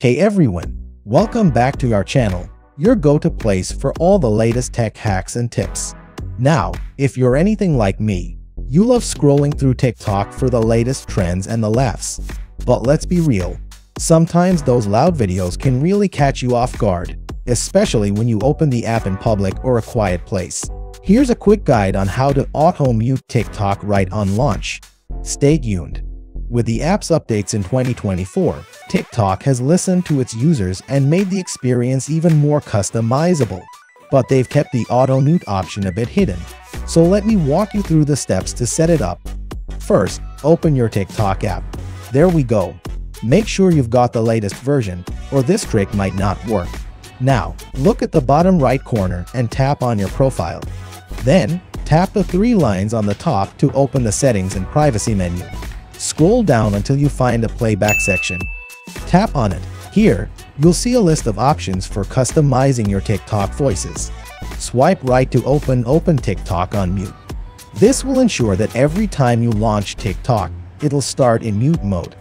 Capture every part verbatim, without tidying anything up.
Hey everyone, welcome back to our channel, your go-to place for all the latest tech hacks and tips. Now, if you're anything like me, you love scrolling through TikTok for the latest trends and the laughs. But let's be real, sometimes those loud videos can really catch you off guard, especially when you open the app in public or a quiet place. Here's a quick guide on how to auto-mute TikTok right on launch. Stay tuned. With the app's updates in twenty twenty-four, TikTok has listened to its users and made the experience even more customizable. But they've kept the auto-mute option a bit hidden. So let me walk you through the steps to set it up. First, open your TikTok app. There we go. Make sure you've got the latest version, or this trick might not work. Now, look at the bottom right corner and tap on your profile. Then, tap the three lines on the top to open the settings and privacy menu. Scroll down until you find a playback section. Tap on it. Here, you'll see a list of options for customizing your TikTok voices. Swipe right to open Open TikTok on mute. This will ensure that every time you launch TikTok, it'll start in mute mode.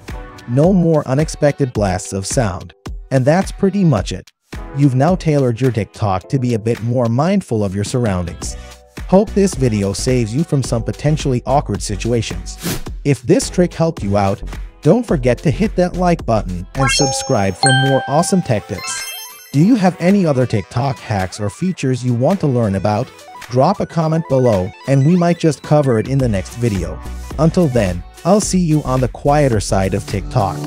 No more unexpected blasts of sound. And that's pretty much it. You've now tailored your TikTok to be a bit more mindful of your surroundings. Hope this video saves you from some potentially awkward situations. If this trick helped you out, don't forget to hit that like button and subscribe for more awesome tech tips. Do you have any other TikTok hacks or features you want to learn about? Drop a comment below and we might just cover it in the next video. Until then, I'll see you on the quieter side of TikTok.